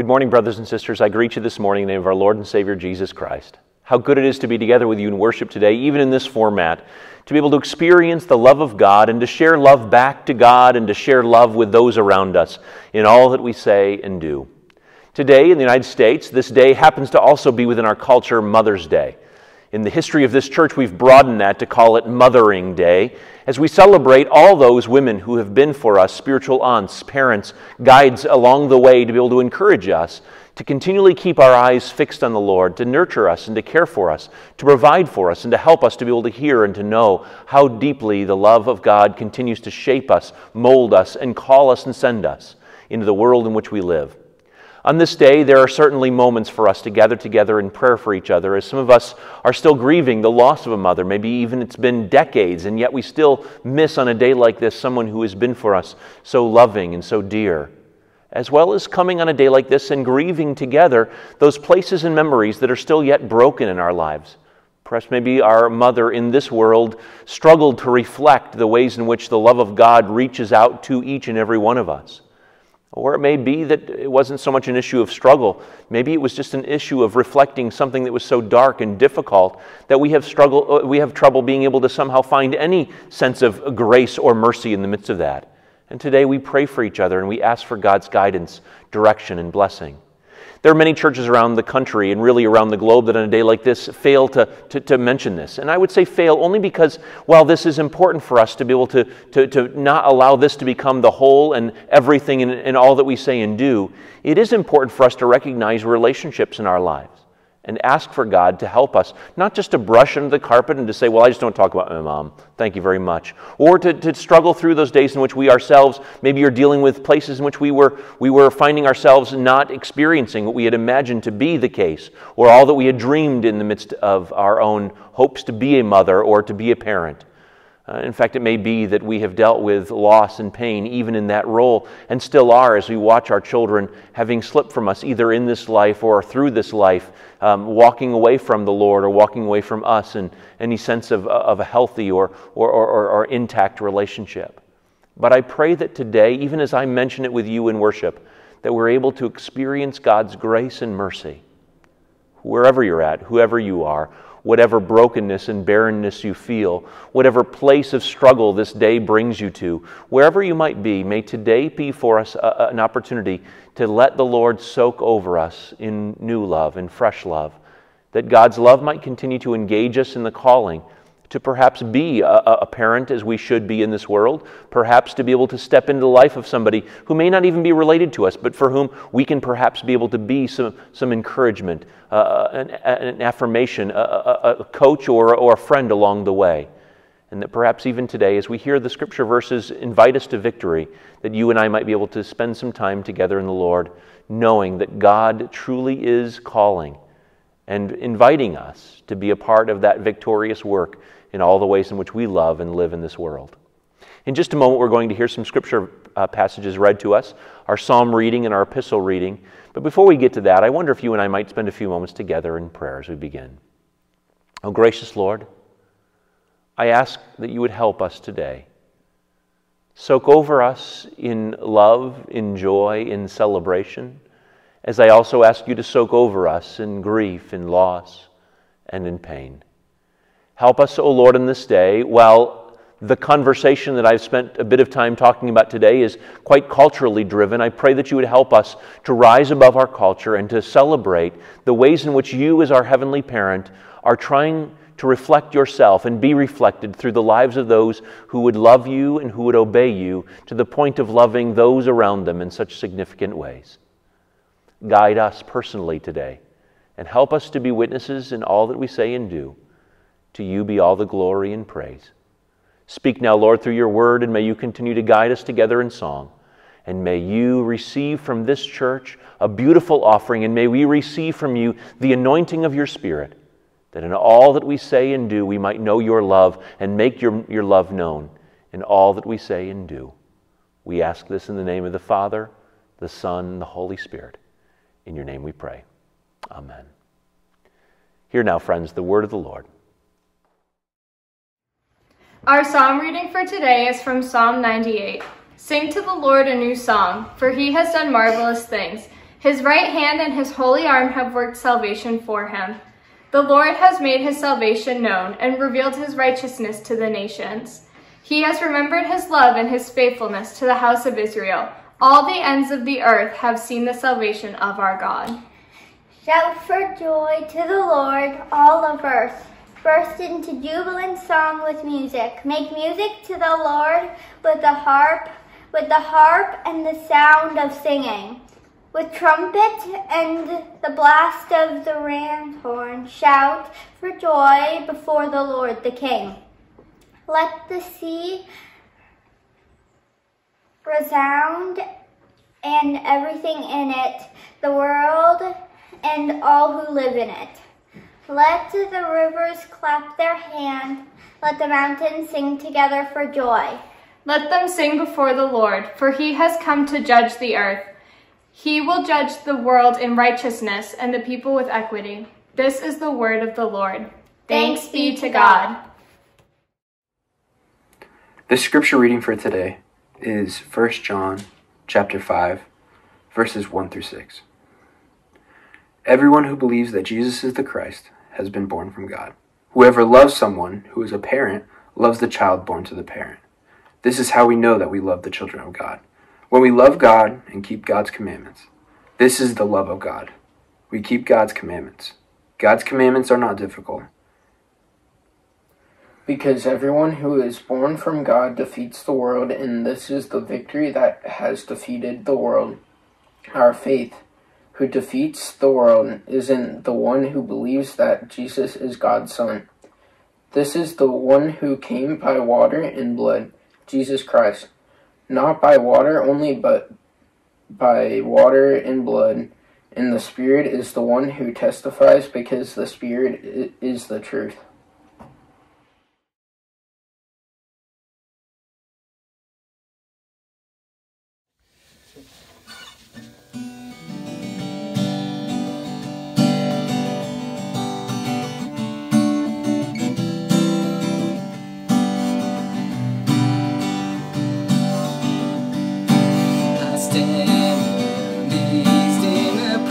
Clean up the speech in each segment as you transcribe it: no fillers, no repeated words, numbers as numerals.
Good morning, brothers and sisters. I greet you this morning in the name of our Lord and Savior, Jesus Christ. How good it is to be together with you in worship today, even in this format, to be able to experience the love of God and to share love back to God and to share love with those around us in all that we say and do. Today in the United States, this day happens to also be within our culture Mother's Day. In the history of this church, we've broadened that to call it Mothering Day, as we celebrate all those women who have been for us spiritual aunts, parents, guides along the way to be able to encourage us to continually keep our eyes fixed on the Lord, to nurture us and to care for us, to provide for us and to help us to be able to hear and to know how deeply the love of God continues to shape us, mold us, and call us and send us into the world in which we live. On this day, there are certainly moments for us to gather together in prayer for each other, as some of us are still grieving the loss of a mother. Maybe even it's been decades, and yet we still miss on a day like this someone who has been for us so loving and so dear, as well as coming on a day like this and grieving together those places and memories that are still yet broken in our lives. Perhaps maybe our mother in this world struggled to reflect the ways in which the love of God reaches out to each and every one of us. Or it may be that it wasn't so much an issue of struggle. Maybe it was just an issue of reflecting something that was so dark and difficult that we have trouble being able to somehow find any sense of grace or mercy in the midst of that. And today we pray for each other and we ask for God's guidance, direction, and blessing. There are many churches around the country and really around the globe that on a day like this fail to mention this. And I would say fail only because, while this is important for us to be able to not allow this to become the whole and everything and all that we say and do, it is important for us to recognize relationships in our lives and ask for God to help us, not just to brush under the carpet and to say, well, I just don't talk about my mom, thank you very much, or to struggle through those days in which we ourselves, maybe you're dealing with places in which we were finding ourselves not experiencing what we had imagined to be the case, or all that we had dreamed in the midst of our own hopes to be a mother or to be a parent. In fact, it may be that we have dealt with loss and pain even in that role and still are as we watch our children having slipped from us either in this life or through this life, walking away from the Lord or walking away from us in any sense of a healthy or intact relationship. But I pray that today, even as I mention it with you in worship, that we're able to experience God's grace and mercy, wherever you're at, whoever you are, whatever brokenness and barrenness you feel, whatever place of struggle this day brings you to, wherever you might be, may today be for us an opportunity to let the Lord soak over us in new love and fresh love, that God's love might continue to engage us in the calling to perhaps be a parent as we should be in this world, perhaps to be able to step into the life of somebody who may not even be related to us, but for whom we can perhaps be able to be some encouragement, an affirmation, a coach or a friend along the way. And that perhaps even today, as we hear the scripture verses invite us to victory, that you and I might be able to spend some time together in the Lord, knowing that God truly is calling and inviting us to be a part of that victorious work in all the ways in which we love and live in this world. In just a moment, we're going to hear some scripture passages read to us, our psalm reading and our epistle reading. But before we get to that, I wonder if you and I might spend a few moments together in prayer as we begin. Oh, gracious Lord, I ask that you would help us today. Soak over us in love, in joy, in celebration, as I also ask you to soak over us in grief, in loss, and in pain. Help us, O Lord, in this day. While the conversation that I've spent a bit of time talking about today is quite culturally driven, I pray that you would help us to rise above our culture and to celebrate the ways in which you, as our heavenly parent, are trying to reflect yourself and be reflected through the lives of those who would love you and who would obey you to the point of loving those around them in such significant ways. Guide us personally today and help us to be witnesses in all that we say and do. To you be all the glory and praise. Speak now, Lord, through your word, and may you continue to guide us together in song. And may you receive from this church a beautiful offering, and may we receive from you the anointing of your Spirit, that in all that we say and do we might know your love and make your love known in all that we say and do. We ask this in the name of the Father, the Son, and the Holy Spirit. In your name we pray. Amen. Hear now, friends, the word of the Lord. Our psalm reading for today is from Psalm 98. Sing to the Lord a new song, for he has done marvelous things. His right hand and his holy arm have worked salvation for him. The Lord has made his salvation known and revealed his righteousness to the nations. He has remembered his love and his faithfulness to the house of Israel. All the ends of the earth have seen the salvation of our God. Shout for joy to the Lord, all of earth. Burst into jubilant song with music. Make music to the Lord with the harp and the sound of singing. With trumpet and the blast of the ram's horn, shout for joy before the Lord the King. Let the sea resound and everything in it, the world and all who live in it. Let the rivers clap their hands. Let the mountains sing together for joy. Let them sing before the Lord, for he has come to judge the earth. He will judge the world in righteousness and the people with equity. This is the word of the Lord. Thanks be to God. The scripture reading for today is 1 John chapter 5, verses 1 through 6. Everyone who believes that Jesus is the Christ has been born from God. Whoever loves someone who is a parent loves the child born to the parent. This is how we know that we love the children of God, when we love God and keep God's commandments. This is the love of God. We keep God's commandments. God's commandments are not difficult, because everyone who is born from God defeats the world, and this is the victory that has defeated the world, our faith. Who defeats the world isn't the one who believes that Jesus is God's Son. This is the one who came by water and blood, Jesus Christ. Not by water only, but by water and blood. And the Spirit is the one who testifies, because the Spirit is the truth.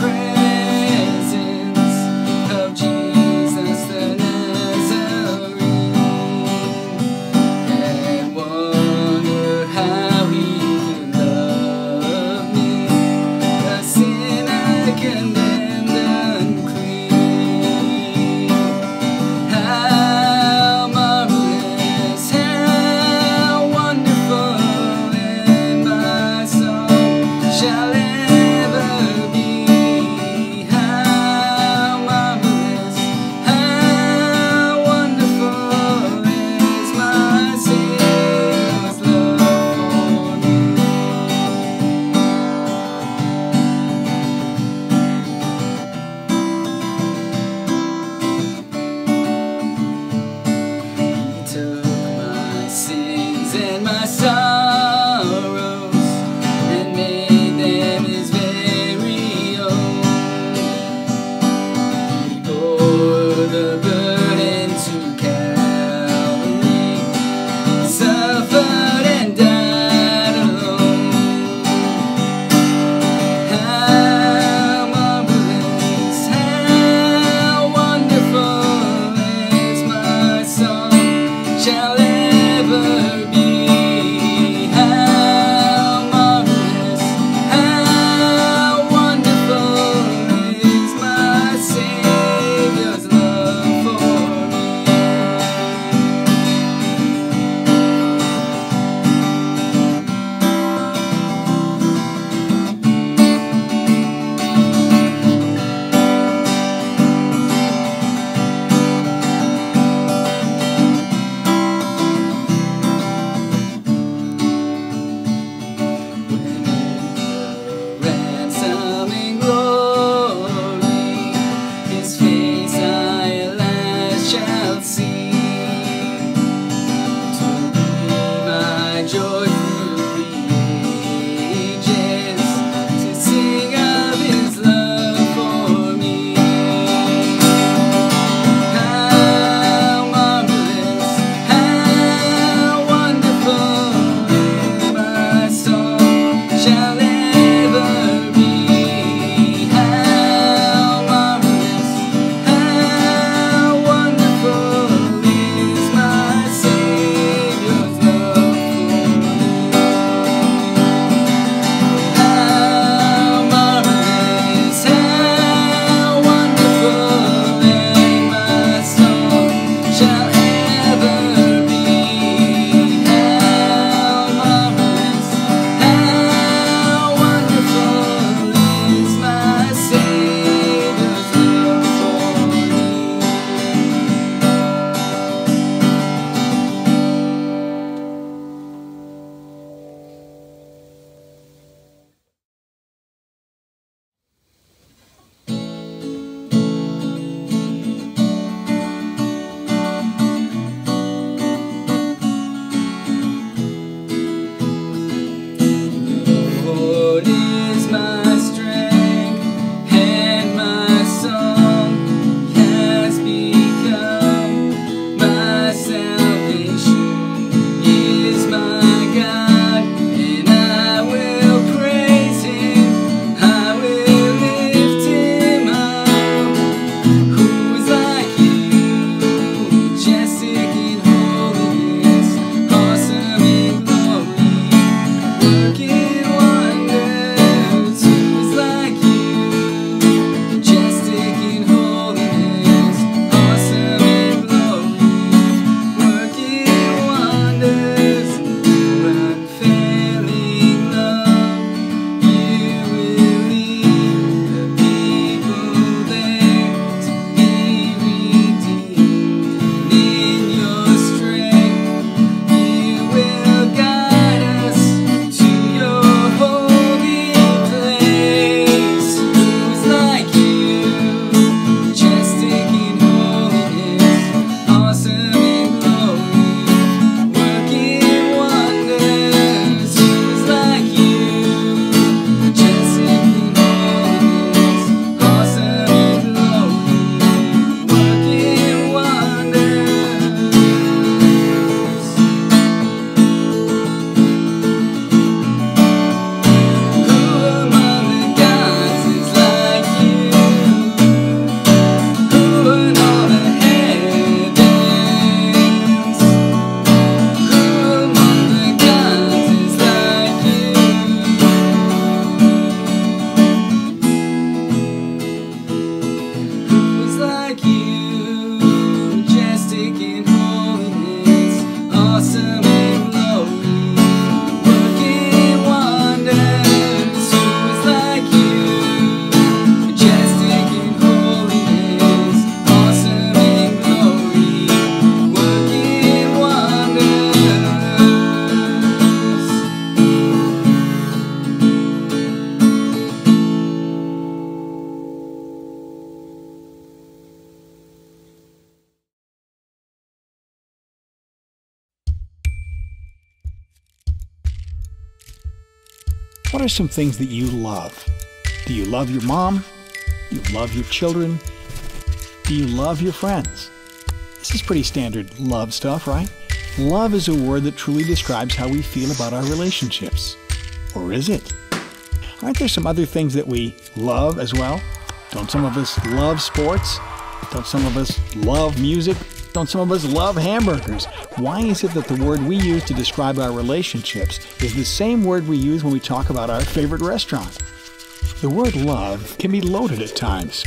Presence of Jesus the Nazarene. What are some things that you love? Do you love your mom? Do you love your children? Do you love your friends? This is pretty standard love stuff, right? Love is a word that truly describes how we feel about our relationships. Or is it? Aren't there some other things that we love as well? Don't some of us love sports? Don't some of us love music? Don't some of us love hamburgers? Why is it that the word we use to describe our relationships is the same word we use when we talk about our favorite restaurant? The word love can be loaded at times.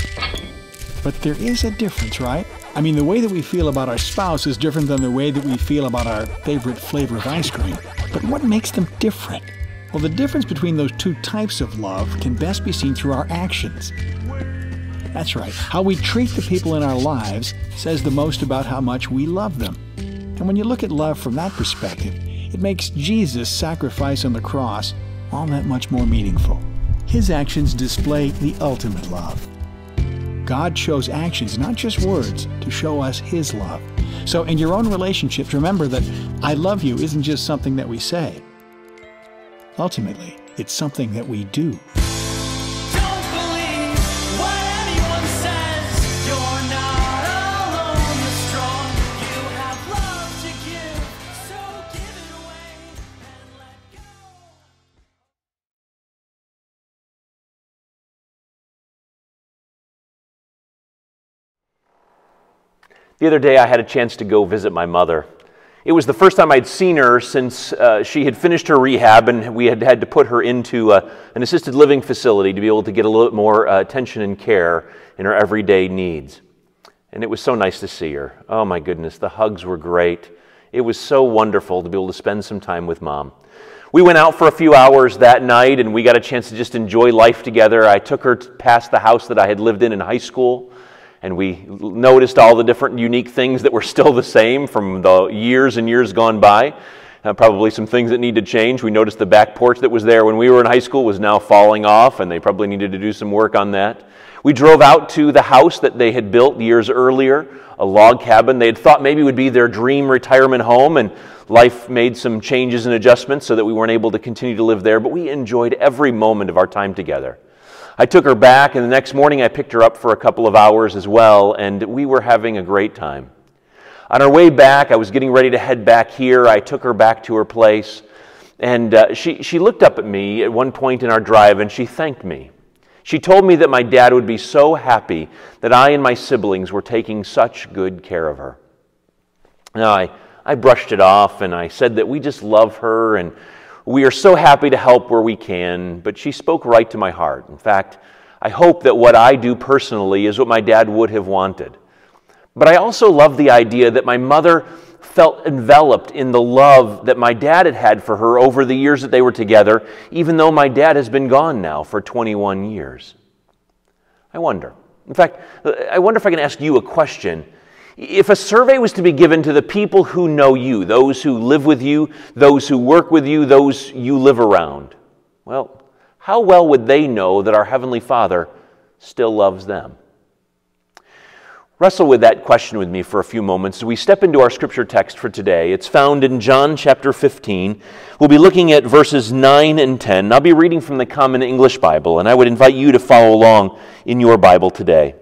But there is a difference, right? I mean, the way that we feel about our spouse is different than the way that we feel about our favorite flavor of ice cream. But what makes them different? Well, the difference between those two types of love can best be seen through our actions. That's right. How we treat the people in our lives says the most about how much we love them. And when you look at love from that perspective, it makes Jesus' sacrifice on the cross all that much more meaningful. His actions display the ultimate love. God chose actions, not just words, to show us His love. So in your own relationships, remember that "I love you" isn't just something that we say. Ultimately, it's something that we do. Don't believe what anyone says. You're not alone. You're strong. You have love to give, so give it away and let go. The other day, I had a chance to go visit my mother. It was the first time I'd seen her since she had finished her rehab and we had to put her into an assisted living facility to be able to get a little bit more attention and care in her everyday needs. And it was so nice to see her. Oh my goodness, the hugs were great. It was so wonderful to be able to spend some time with Mom. We went out for a few hours that night and we got a chance to just enjoy life together. I took her past the house that I had lived in high school. And we noticed all the different unique things that were still the same from the years and years gone by. Probably some things that need to change. We noticed the back porch that was there when we were in high school was now falling off, and they probably needed to do some work on that. We drove out to the house that they had built years earlier, a log cabin. They had thought maybe would be their dream retirement home, and life made some changes and adjustments so that we weren't able to continue to live there, but we enjoyed every moment of our time together. I took her back, and the next morning I picked her up for a couple of hours as well, and we were having a great time. On our way back, I was getting ready to head back here. I took her back to her place, and she looked up at me at one point in our drive, and she thanked me. She told me that my dad would be so happy that I and my siblings were taking such good care of her. Now, I brushed it off, and I said that we just love her, and we are so happy to help where we can, but she spoke right to my heart. In fact, I hope that what I do personally is what my dad would have wanted. But I also love the idea that my mother felt enveloped in the love that my dad had had for her over the years that they were together, even though my dad has been gone now for 21 years. I wonder. In fact, I wonder if I can ask you a question. If a survey was to be given to the people who know you, those who live with you, those who work with you, those you live around, well, how well would they know that our Heavenly Father still loves them? Wrestle with that question with me for a few moments as we step into our scripture text for today. It's found in John chapter 15. We'll be looking at verses 9 and 10. I'll be reading from the Common English Bible, and I would invite you to follow along in your Bible today.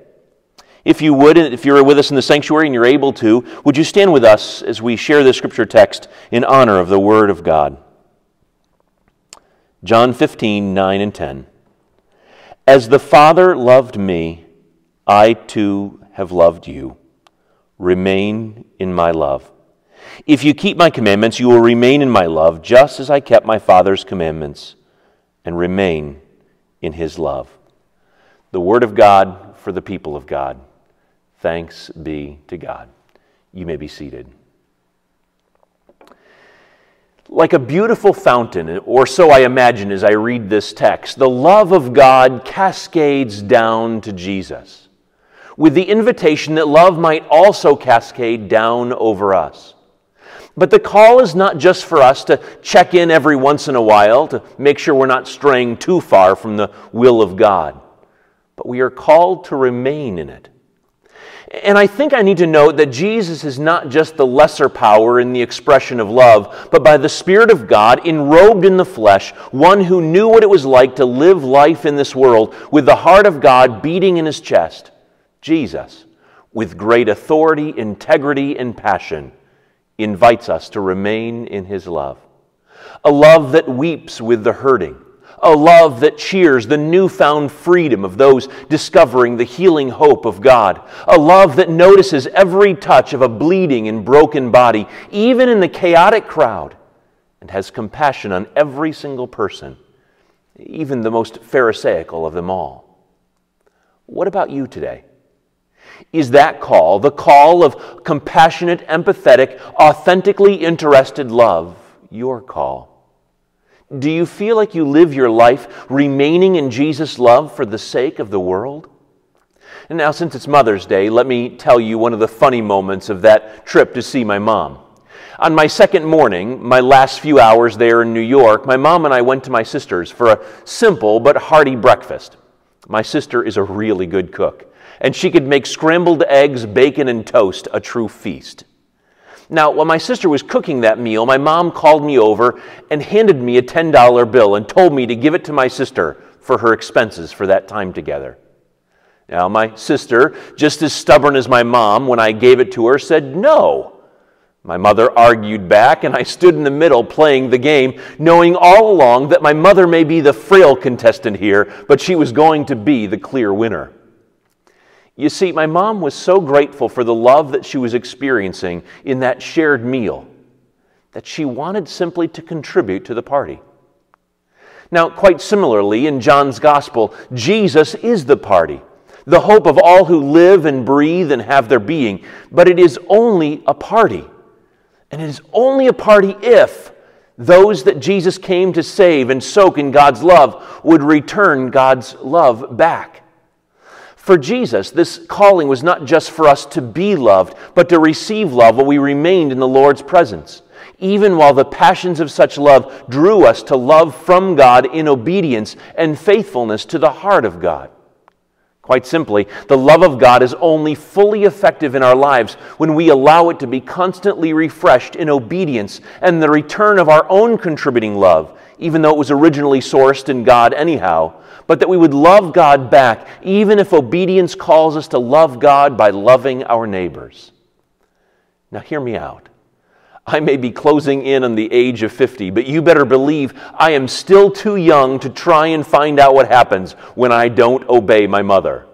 If you would, and if you're with us in the sanctuary and you're able to, would you stand with us as we share this scripture text in honor of the Word of God? John 15, 9 and 10. As the Father loved me, I too have loved you. Remain in my love. If you keep my commandments, you will remain in my love, just as I kept my Father's commandments and remain in His love. The Word of God for the people of God. Thanks be to God. You may be seated. Like a beautiful fountain, or so I imagine as I read this text, the love of God cascades down to Jesus, with the invitation that love might also cascade down over us. But the call is not just for us to check in every once in a while to make sure we're not straying too far from the will of God, but we are called to remain in it. And I think I need to note that Jesus is not just the lesser power in the expression of love, but by the Spirit of God, enrobed in the flesh, one who knew what it was like to live life in this world with the heart of God beating in his chest. Jesus, with great authority, integrity, and passion, invites us to remain in his love. A love that weeps with the hurting. A love that cheers the newfound freedom of those discovering the healing hope of God. A love that notices every touch of a bleeding and broken body, even in the chaotic crowd, and has compassion on every single person, even the most pharisaical of them all. What about you today? Is that call the call of compassionate, empathetic, authentically interested love, your call? Do you feel like you live your life remaining in Jesus' love for the sake of the world? And now, since it's Mother's Day, let me tell you one of the funny moments of that trip to see my mom. On my second morning, my last few hours there in New York, my mom and I went to my sister's for a simple but hearty breakfast. My sister is a really good cook, and she could make scrambled eggs, bacon, and toast a true feast. Now, while my sister was cooking that meal, my mom called me over and handed me a $10 bill and told me to give it to my sister for her expenses for that time together. Now, my sister, just as stubborn as my mom when I gave it to her, said no. My mother argued back, and I stood in the middle playing the game, knowing all along that my mother may be the frail contestant here, but she was going to be the clear winner. You see, my mom was so grateful for the love that she was experiencing in that shared meal that she wanted simply to contribute to the party. Now, quite similarly, in John's Gospel, Jesus is the party, the hope of all who live and breathe and have their being, but it is only a party. And it is only a party if those that Jesus came to save and soak in God's love would return God's love back. For Jesus, this calling was not just for us to be loved, but to receive love while we remained in the Lord's presence, even while the passions of such love drew us to love from God in obedience and faithfulness to the heart of God. Quite simply, the love of God is only fully effective in our lives when we allow it to be constantly refreshed in obedience and the return of our own contributing love, even though it was originally sourced in God anyhow, but that we would love God back, even if obedience calls us to love God by loving our neighbors. Now hear me out. I may be closing in on the age of 50, but you better believe I am still too young to try and find out what happens when I don't obey my mother.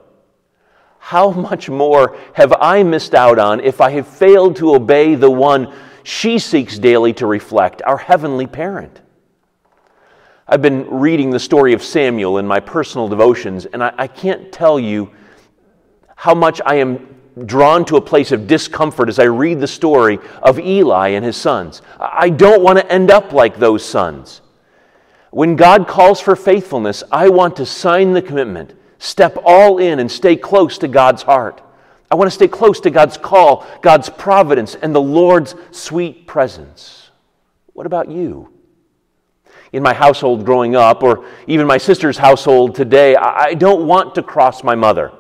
How much more have I missed out on if I have failed to obey the one she seeks daily to reflect, our heavenly parent? I've been reading the story of Samuel in my personal devotions, and I can't tell you how much I am drawn to a place of discomfort as I read the story of Eli and his sons. I don't want to end up like those sons. When God calls for faithfulness, I want to sign the commitment, step all in, and stay close to God's heart. I want to stay close to God's call, God's providence, and the Lord's sweet presence. What about you? In my household growing up, or even my sister's household today, I don't want to cross my mother,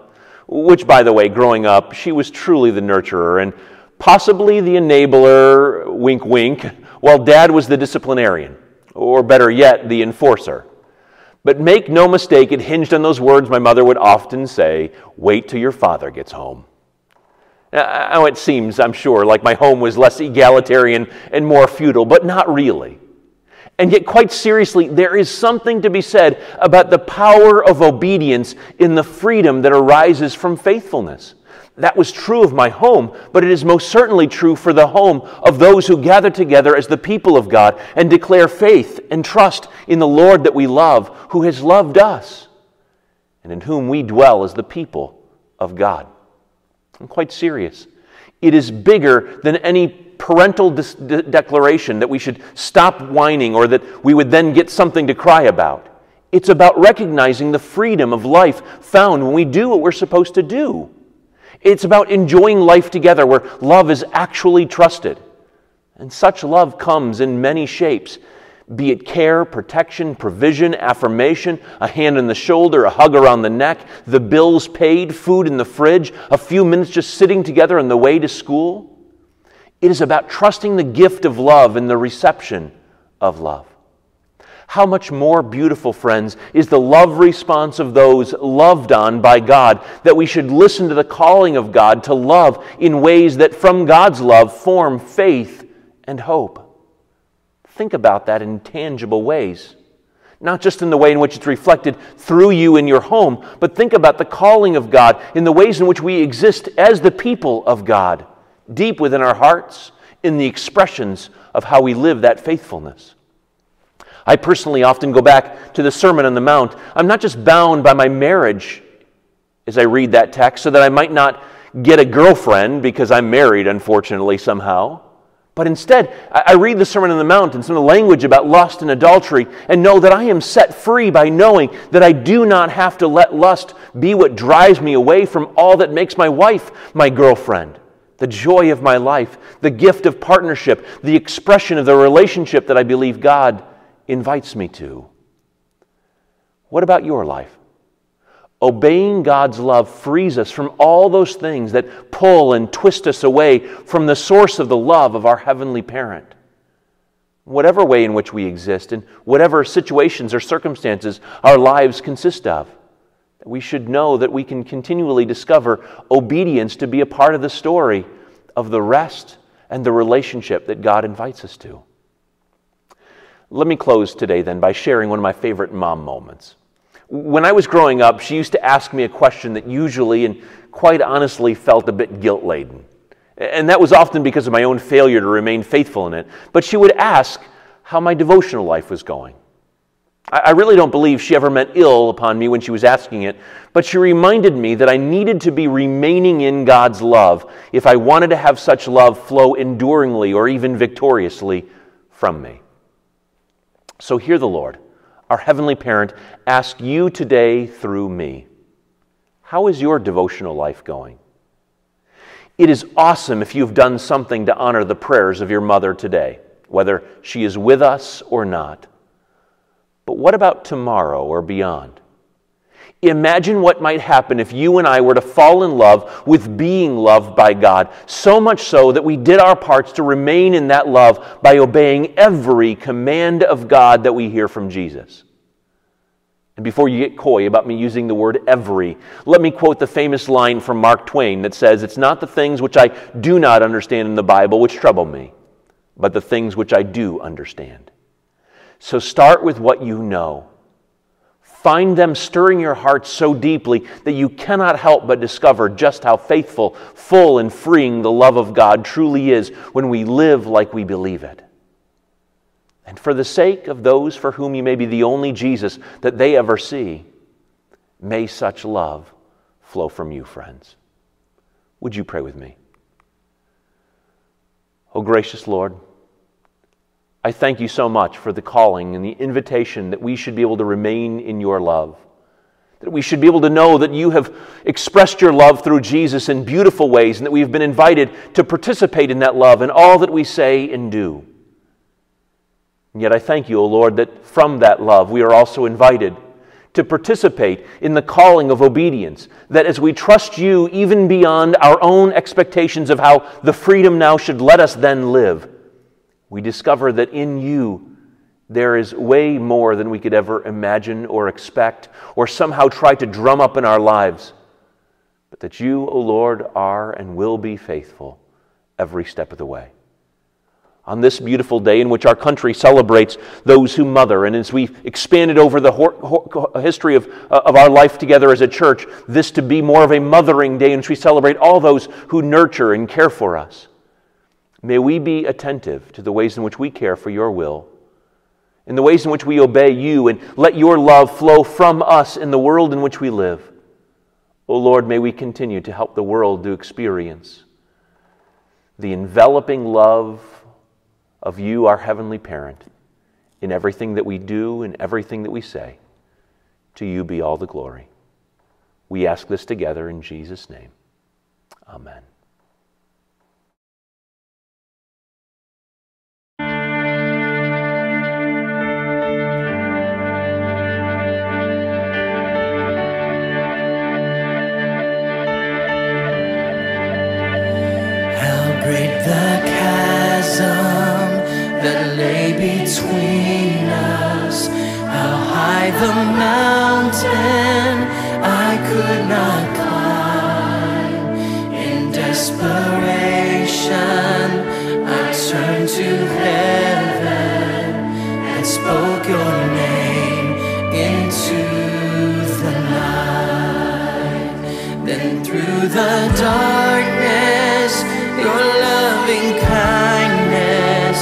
which, by the way, growing up, she was truly the nurturer and possibly the enabler, wink, wink, while Dad was the disciplinarian, or better yet, the enforcer. But make no mistake, it hinged on those words my mother would often say, "Wait till your father gets home." Now, it seems, I'm sure, like my home was less egalitarian and more feudal, but not really. And yet, quite seriously, there is something to be said about the power of obedience in the freedom that arises from faithfulness. That was true of my home, but it is most certainly true for the home of those who gather together as the people of God and declare faith and trust in the Lord that we love, who has loved us, and in whom we dwell as the people of God. I'm quite serious. It is bigger than any parental declaration that we should stop whining or that we would then get something to cry about. It's about recognizing the freedom of life found when we do what we're supposed to do. It's about enjoying life together where love is actually trusted. And such love comes in many shapes, be it care, protection, provision, affirmation, a hand on the shoulder, a hug around the neck, the bills paid, food in the fridge, a few minutes just sitting together on the way to school. It is about trusting the gift of love and the reception of love. How much more beautiful, friends, is the love response of those loved on by God, that we should listen to the calling of God to love in ways that from God's love form faith and hope. Think about that in tangible ways, not just in the way in which it's reflected through you in your home, but think about the calling of God in the ways in which we exist as the people of God, deep within our hearts, in the expressions of how we live that faithfulness. I personally often go back to the Sermon on the Mount. I'm not just bound by my marriage as I read that text so that I might not get a girlfriend because I'm married, unfortunately, somehow. But instead, I read the Sermon on the Mount and some of the language about lust and adultery and know that I am set free by knowing that I do not have to let lust be what drives me away from all that makes my wife my girlfriend. The joy of my life, the gift of partnership, the expression of the relationship that I believe God invites me to. What about your life? Obeying God's love frees us from all those things that pull and twist us away from the source of the love of our heavenly parent. Whatever way in which we exist and whatever situations or circumstances our lives consist of, we should know that we can continually discover obedience to be a part of the story of the rest and the relationship that God invites us to. Let me close today then by sharing one of my favorite mom moments. When I was growing up, she used to ask me a question that usually and quite honestly felt a bit guilt-laden. And that was often because of my own failure to remain faithful in it. But she would ask how my devotional life was going. I really don't believe she ever meant ill upon me when she was asking it, but she reminded me that I needed to be remaining in God's love if I wanted to have such love flow enduringly or even victoriously from me. So hear the Lord, our heavenly parent, ask you today through me, how is your devotional life going? It is awesome if you've done something to honor the prayers of your mother today, whether she is with us or not. But what about tomorrow or beyond? Imagine what might happen if you and I were to fall in love with being loved by God, so much so that we did our parts to remain in that love by obeying every command of God that we hear from Jesus. And before you get coy about me using the word every, let me quote the famous line from Mark Twain that says, "It's not the things which I do not understand in the Bible which trouble me, but the things which I do understand." So start with what you know. Find them stirring your heart so deeply that you cannot help but discover just how faithful, full, and freeing the love of God truly is when we live like we believe it. And for the sake of those for whom you may be the only Jesus that they ever see, may such love flow from you, friends. Would you pray with me? Oh, gracious Lord, I thank you so much for the calling and the invitation that we should be able to remain in your love, that we should be able to know that you have expressed your love through Jesus in beautiful ways and that we've been invited to participate in that love in all that we say and do. And yet I thank you, O Lord, that from that love we are also invited to participate in the calling of obedience, that as we trust you even beyond our own expectations of how the freedom now should let us then live, we discover that in you there is way more than we could ever imagine or expect or somehow try to drum up in our lives, but that you, O Lord, are and will be faithful every step of the way. On this beautiful day in which our country celebrates those who mother, and as we've expanded over the history of our life together as a church, this to be more of a mothering day in which we celebrate all those who nurture and care for us, may we be attentive to the ways in which we care for your will, in the ways in which we obey you and let your love flow from us in the world in which we live. O Lord, may we continue to help the world to experience the enveloping love of you, our heavenly parent, in everything that we do and everything that we say. To you be all the glory. We ask this together in Jesus' name. Amen. the chasm that lay between us. How high the mountain I could not climb. In desperation I turned to heaven and spoke your name into the night. Then through the darkness your loving kindness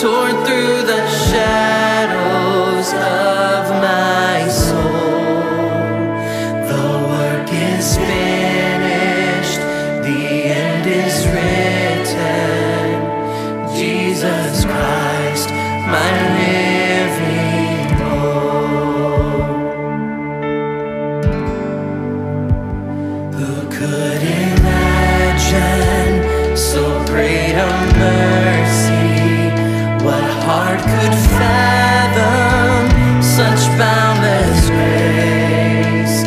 tore through the shadows of my soul. The work is finished, the end is written. Jesus Christ, my living hope. Who could imagine so great a mercy? What heart could fathom such boundless grace?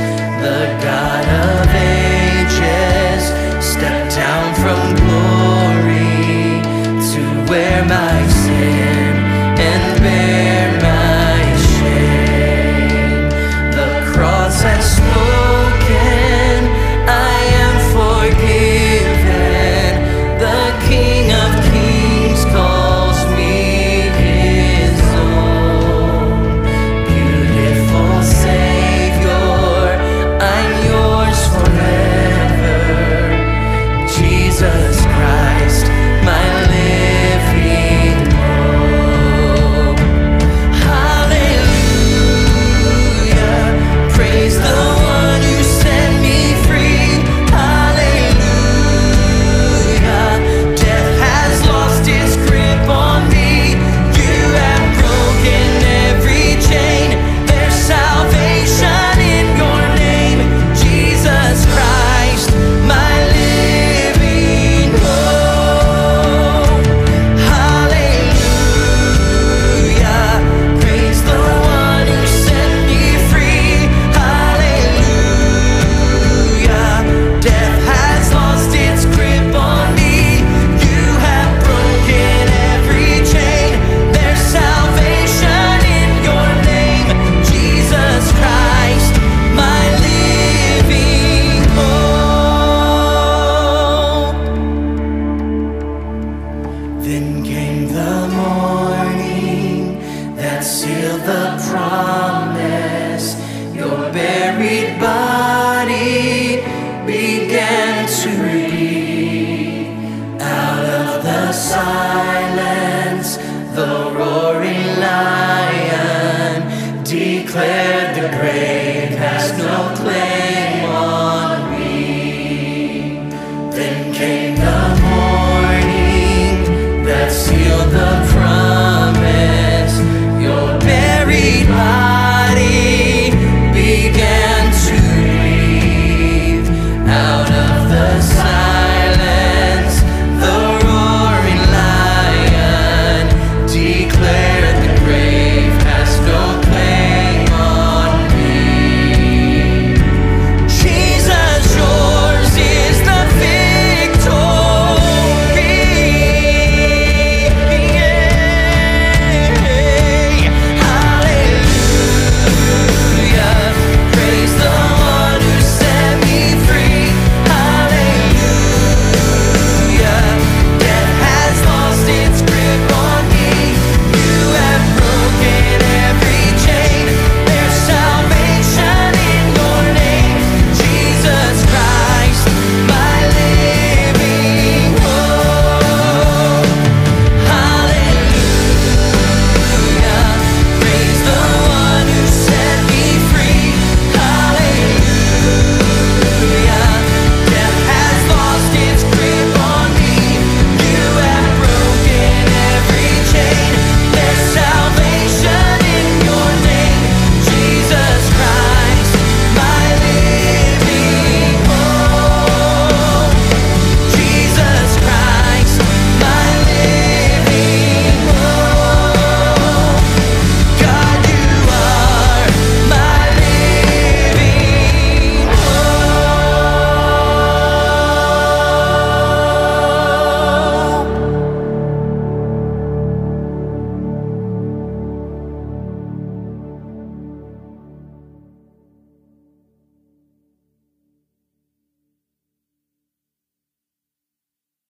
The God of ages stepped down from glory to wear my sin and bear my shame. The cross has spoken, I am forgiven. The King of Kings calls me his own. Beautiful Savior, I'm yours forever. Jesus Christ, my living hope. Then came the morning that sealed the promise. Your buried body began to breathe out of the side.